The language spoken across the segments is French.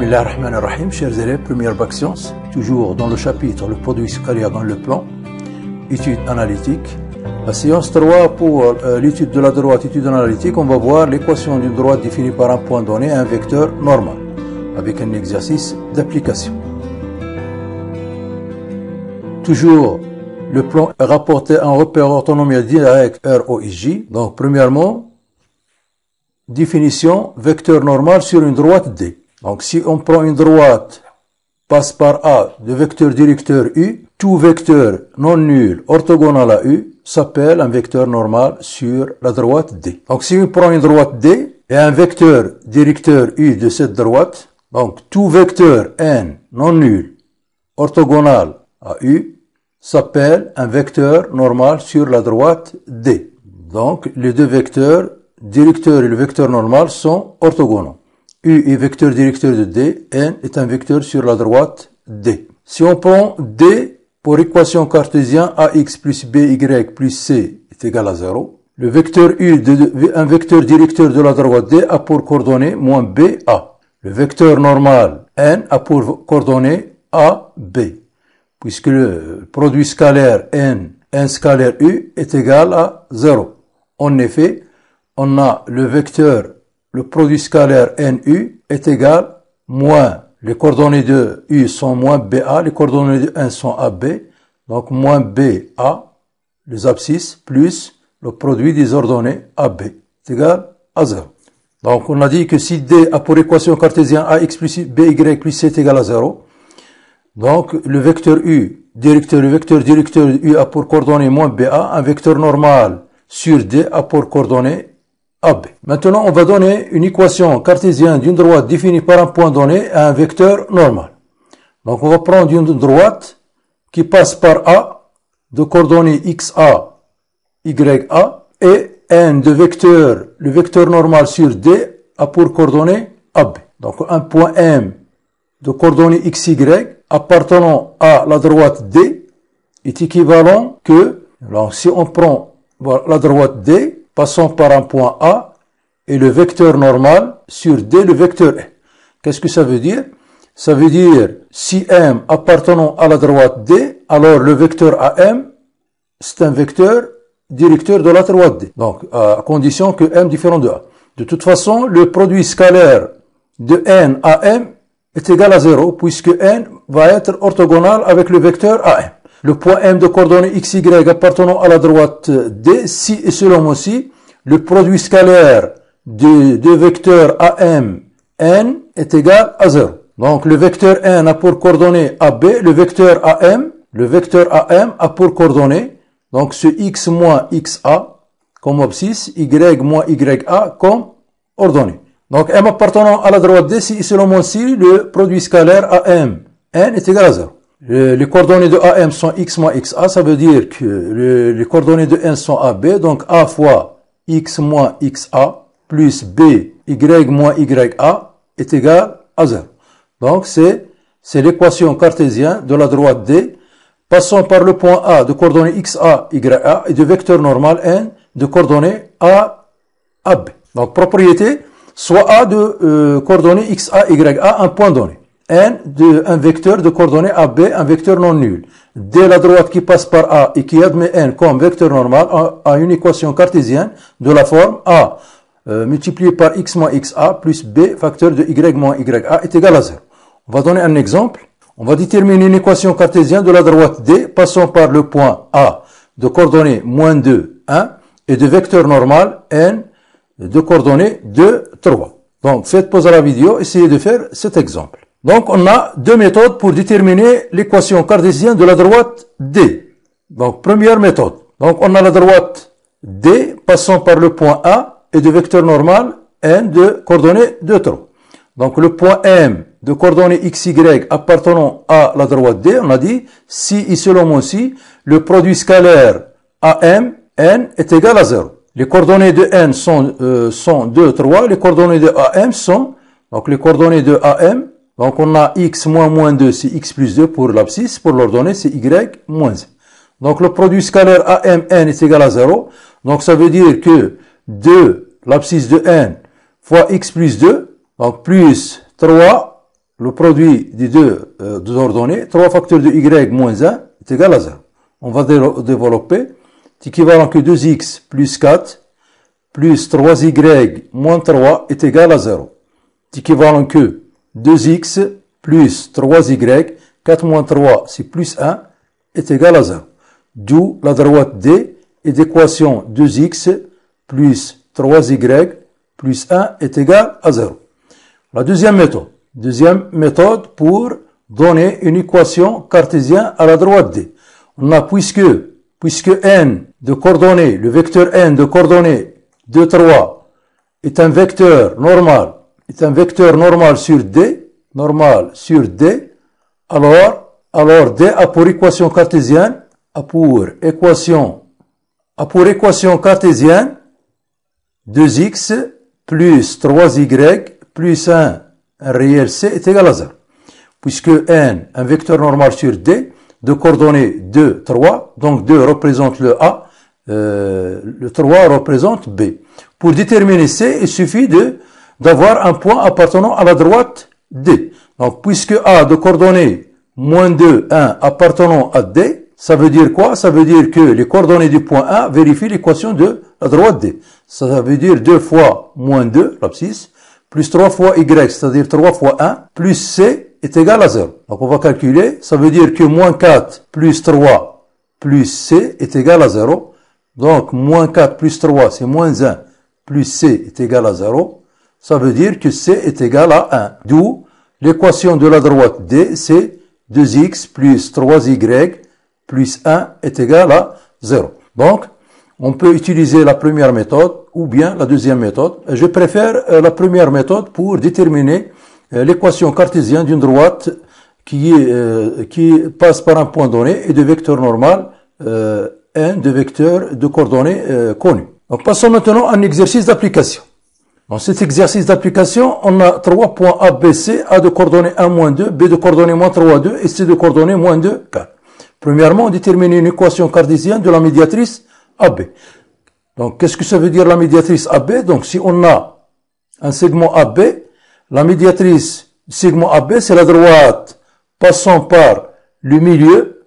Bismillah ar-Rahman ar-Rahim, chers élèves, première bac sciences, toujours dans le chapitre le produit sucarière dans le plan, étude analytique. La séance 3 pour l'étude de la droite, étude analytique, on va voir l'équation d'une droite définie par un point donné, un vecteur normal, avec un exercice d'application. Toujours le plan est rapporté en repère orthonomial direct ROIJ. Donc premièrement, définition vecteur normal sur une droite D. Donc si on prend une droite, passe par A de vecteur directeur U, tout vecteur non nul orthogonal à U s'appelle un vecteur normal sur la droite D. Donc si on prend une droite D et un vecteur directeur U de cette droite, donc tout vecteur N non nul orthogonal à U s'appelle un vecteur normal sur la droite D. Donc les deux vecteurs, directeur et le vecteur normal, sont orthogonaux. U est vecteur directeur de D, N est un vecteur sur la droite D. Si on prend D pour équation cartésienne AX plus BY plus C est égal à 0, le vecteur U, un vecteur directeur de la droite D, a pour coordonnées moins BA. Le vecteur normal N a pour coordonnées AB, puisque le produit scalaire N scalaire U est égal à 0. En effet, on a le produit scalaire NU est égal moins, les coordonnées de U sont moins BA, les coordonnées de N sont AB, donc moins BA, les abscisses, plus le produit des ordonnées AB, est égal à 0. Donc on a dit que si D a pour équation cartésienne AX plus BY plus C est égal à 0, donc le vecteur U, le vecteur directeur de U a pour coordonnées moins BA, un vecteur normal sur D a pour coordonnées AB. Maintenant, on va donner une équation cartésienne d'une droite définie par un point donné à un vecteur normal. Donc, on va prendre une droite qui passe par A de coordonnées XA, YA et N de vecteur, le vecteur normal sur D a pour coordonnées AB. Donc, un point M de coordonnées XY appartenant à la droite D est équivalent que, alors si on prend la droite D, passons par un point A et le vecteur normal sur D, le vecteur N. Qu'est-ce que ça veut dire? Ça veut dire si M appartenant à la droite D, alors le vecteur AM, c'est un vecteur directeur de la droite D. Donc, à condition que M différent de A. De toute façon, le produit scalaire de N à M est égal à 0, puisque N va être orthogonal avec le vecteur AM. Le point M de coordonnées XY appartenant à la droite D, si et selon aussi, le produit scalaire de deux vecteurs AM, N est égal à 0. Donc le vecteur N a pour coordonnées AB, le vecteur AM a pour coordonnées, donc ce X moins XA comme abscisse, Y moins YA comme ordonnée. Donc M appartenant à la droite D, si et selon aussi, le produit scalaire AM, N est égal à 0. Les coordonnées de AM sont X moins XA, ça veut dire que les coordonnées de N sont AB, donc A fois X moins XA plus B, Y moins YA est égal à 0. Donc c'est l'équation cartésienne de la droite D, passant par le point A de coordonnées XA, YA et du vecteur normal N de coordonnées A, AB. Donc propriété, soit A de coordonnées XA, YA, un point donné. N de un vecteur de coordonnées AB, un vecteur non nul. D, la droite qui passe par A et qui admet N comme vecteur normal, a une équation cartésienne de la forme A multiplié par X moins XA plus B facteur de Y moins YA est égal à 0. On va donner un exemple. On va déterminer une équation cartésienne de la droite D passant par le point A de coordonnées moins 2, 1 et de vecteur normal N de coordonnées 2, 3. Donc faites pause à la vidéo, essayez de faire cet exemple. Donc, on a deux méthodes pour déterminer l'équation cartésienne de la droite D. Donc, première méthode. Donc, on a la droite D passant par le point A et du vecteur normal N de coordonnées 2, 3. Donc, le point M de coordonnées XY appartenant à la droite D, on a dit, si et selon si, le produit scalaire AM, N est égal à 0. Les coordonnées de N sont 2, 3. Les coordonnées de AM sont, donc les coordonnées de AM, donc on a X moins moins 2, c'est X plus 2 pour l'abscisse, pour l'ordonnée c'est Y moins 1. Donc le produit scalaire AMN est égal à 0. Donc ça veut dire que 2, l'abscisse de N, fois X plus 2, donc plus 3, le produit des deux ordonnées, 3 facteurs de y moins 1 est égal à 0. On va développer, c'est équivalent que 2x plus 4 plus 3y moins 3 est égal à 0. C'est équivalent que 2x plus 3y, 4 moins 3 c'est plus 1, est égal à 0. D'où la droite D est d'équation 2x plus 3y plus 1 est égal à 0. La deuxième méthode pour donner une équation cartésienne à la droite D. On a puisque n de coordonnées, le vecteur n de coordonnées 2, 3 est un vecteur normal sur D, alors D a pour équation cartésienne 2x plus 3y plus 1, un réel C est égal à 0. Puisque n, un vecteur normal sur D, de coordonnées 2, 3, donc 2 représente le A, le 3 représente B. Pour déterminer C, il suffit d'avoir un point appartenant à la droite D. Donc, puisque A de coordonnées moins 2, 1 appartenant à D, ça veut dire quoi? Ça veut dire que les coordonnées du point A vérifient l'équation de la droite D. Ça veut dire 2 fois moins 2, l'abscisse, plus 3 fois y, c'est-à-dire 3 fois 1, plus c est égal à 0. Donc on va calculer, ça veut dire que moins 4 plus 3 plus c est égal à 0. Donc moins 4 plus 3 c'est moins 1 plus c est égal à 0. Ça veut dire que c est égal à 1. D'où l'équation de la droite D, c'est 2x plus 3y plus 1 est égal à 0. Donc on peut utiliser la première méthode ou bien la deuxième méthode. Je préfère la première méthode pour déterminer l'équation cartésienne d'une droite qui passe par un point donné et de vecteurs normaux n de vecteurs de coordonnées connus. Donc passons maintenant à un exercice d'application. Dans cet exercice d'application, on a 3 points A, B, C, A de coordonnées 1, moins 2, B de coordonnées moins 3, 2 et C de coordonnées moins 2, 4. Premièrement, déterminer une équation cartésienne de la médiatrice AB. Donc, qu'est-ce que ça veut dire la médiatrice AB? Donc, si on a un segment AB, la médiatrice du segment AB, c'est la droite passant par le milieu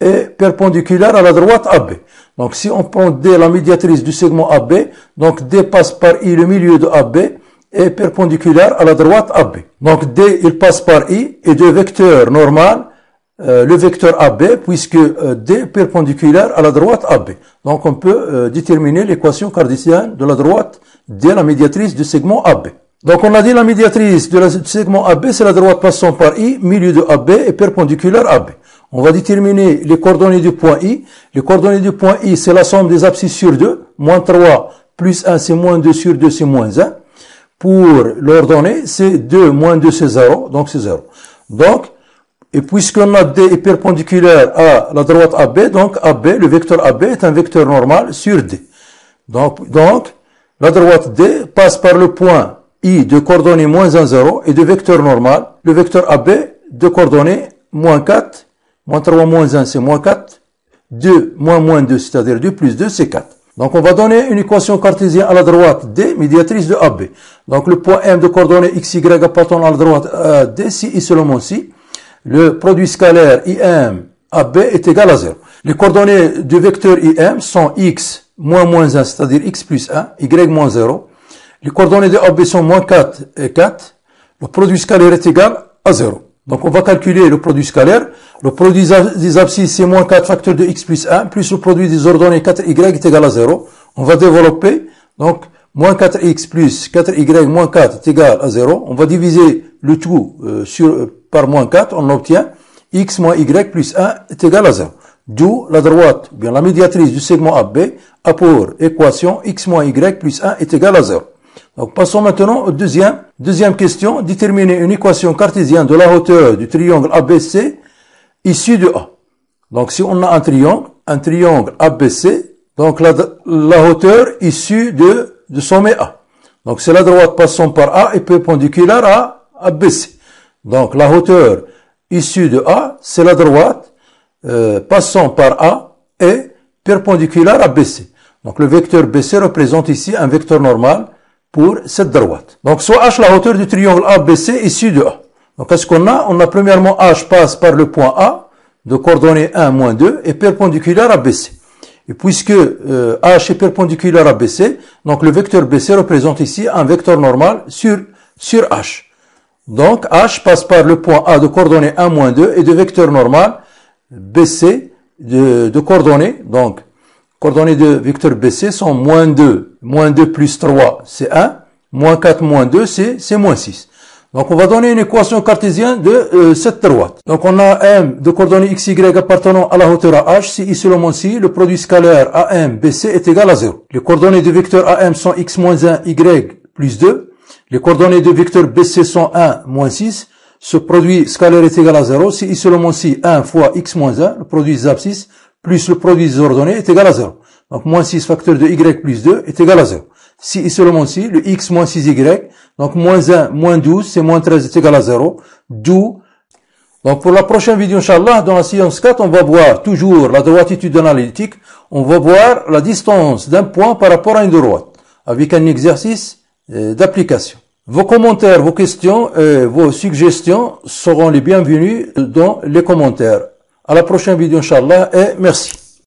et perpendiculaire à la droite AB. Donc, si on prend D, la médiatrice du segment AB, donc D passe par I, le milieu de AB, et perpendiculaire à la droite AB. Donc, D, il passe par I, et deux vecteurs normaux, le vecteur AB, puisque D est perpendiculaire à la droite AB. Donc on peut déterminer l'équation cartésienne de la droite D, la médiatrice du segment AB. Donc on a dit la médiatrice du segment AB, c'est la droite passant par I, milieu de AB et perpendiculaire AB. On va déterminer les coordonnées du point I. Les coordonnées du point I, c'est la somme des abscisses sur 2, moins 3 plus 1, c'est moins 2 sur 2, c'est moins 1. Pour l'ordonnée, c'est 2 moins 2, c'est 0, donc c'est 0. Donc, et puisqu'on a D est perpendiculaire à la droite AB, donc AB, le vecteur AB est un vecteur normal sur D. Donc la droite D passe par le point I de coordonnées moins 1, 0 et de vecteur normal, le vecteur AB de coordonnées moins 4, moins 3, moins 1, c'est moins 4, 2, moins 2, c'est-à-dire 2 plus 2, c'est 4. Donc on va donner une équation cartésienne à la droite D, médiatrice de AB. Donc le point M de coordonnées x, y appartenant à la droite D, si et seulement si le produit scalaire IM AB est égal à 0. Les coordonnées du vecteur IM sont x moins moins 1, c'est-à-dire x plus 1, y moins 0. Les coordonnées de AB sont moins 4 et 4. Le produit scalaire est égal à 0. Donc on va calculer le produit scalaire. Le produit des abscisses c'est moins 4 facteurs de x plus 1, plus le produit des ordonnées 4y est égal à 0. On va développer. Donc moins 4x plus 4y moins 4 est égal à 0. On va diviser le tout par moins 4, on obtient x moins y plus 1 est égal à 0. D'où la droite, bien la médiatrice du segment AB a pour équation x moins y plus 1 est égal à 0. Donc passons maintenant au deuxième question, déterminer une équation cartésienne de la hauteur du triangle ABC issu de A. Donc si on a un triangle ABC, donc la hauteur issue du sommet A. Donc c'est la droite passant par A et perpendiculaire à ABC. Donc la hauteur issue de A, c'est la droite passant par A et perpendiculaire à BC. Donc le vecteur BC représente ici un vecteur normal pour cette droite. Donc soit H, la hauteur du triangle ABC issu de A. Donc qu'est-ce qu'on a? On a premièrement H passe par le point A de coordonnées 1, moins 2 et perpendiculaire à BC. Et puisque H est perpendiculaire à BC, donc le vecteur BC représente ici un vecteur normal sur H. Donc H passe par le point A de coordonnées 1, moins 2 et de vecteur normal BC de coordonnées. Donc coordonnées de vecteur BC sont moins 2. Moins 2 plus 3, c'est 1. Moins 4, moins 2, c'est moins 6. Donc on va donner une équation cartésienne de cette droite. Donc on a M de coordonnées x, y appartenant à la hauteur à h si i seulement si le produit scalaire AM, BC est égal à 0. Les coordonnées du vecteur AM sont x moins 1, y plus 2. Les coordonnées du vecteur BC sont 1, moins 6. Ce produit scalaire est égal à 0 si i seulement si 1 fois x moins 1, le produit z abscisse, plus le produit des ordonnées est égal à 0. Donc moins 6 facteur de y plus 2 est égal à 0. Si et seulement si, le x moins 6y, donc moins 1, moins 12, c'est moins 13 est égal à 0, d'où. Donc pour la prochaine vidéo, Inch'Allah, dans la séance 4, on va voir toujours la droite étudiante analytique, on va voir la distance d'un point par rapport à une droite, avec un exercice d'application. Vos commentaires, vos questions, vos suggestions seront les bienvenus dans les commentaires. À la prochaine vidéo, Inch'Allah, et merci.